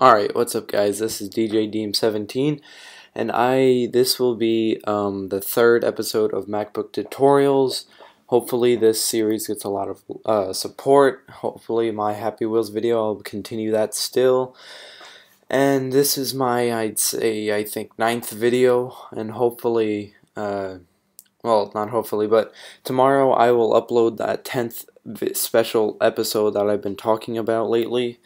Alright, what's up guys, this is DJDeem17 and this will be the third episode of MacBook Tutorials. Hopefully this series gets a lot of support. Hopefully my Happy Wheels video, I'll continue that still. And this is my, I think, 9th video, and hopefully, well, not hopefully, but tomorrow I will upload that 10th special episode that I've been talking about lately.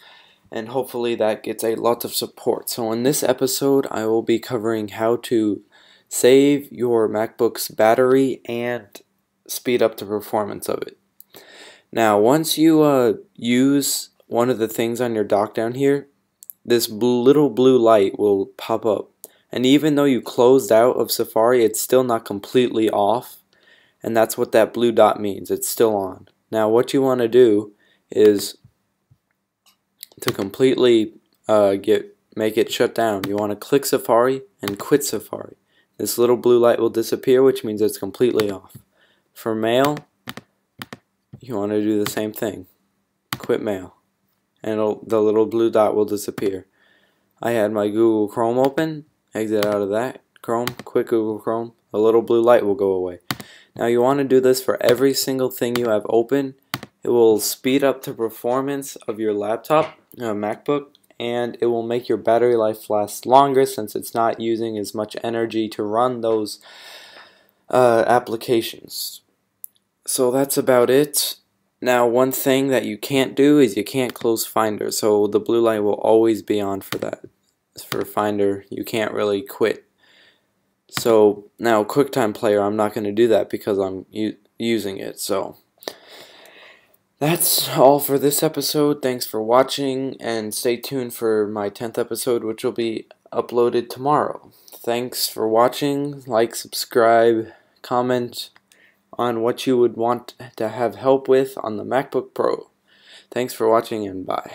And hopefully that gets a lot of support. So in this episode, I will be covering how to save your MacBook's battery and speed up the performance of it. Now, once you use one of the things on your dock down here, this little blue light will pop up. And even though you closed out of Safari, it's still not completely off. And that's what that blue dot means. It's still on. Now, what you want to do is, to completely make it shut down, you want to click Safari and quit Safari. This little blue light will disappear, which means it's completely off. For mail, you want to do the same thing. Quit mail. And the little blue dot will disappear. I had my Google Chrome open. Exit out of that. Chrome. Quit Google Chrome. The little blue light will go away. Now you want to do this for every single thing you have open. It will speed up the performance of your laptop, MacBook, and it will make your battery life last longer since it's not using as much energy to run those applications. So that's about it. Now, one thing that you can't do is you can't close Finder, so the blue light will always be on for that. For Finder, you can't really quit. So now QuickTime Player, I'm not going to do that because I'm using it, so that's all for this episode. Thanks for watching, and stay tuned for my 10th episode, which will be uploaded tomorrow. Thanks for watching. Like, subscribe, comment on what you would want to have help with on the MacBook Pro. Thanks for watching, and bye.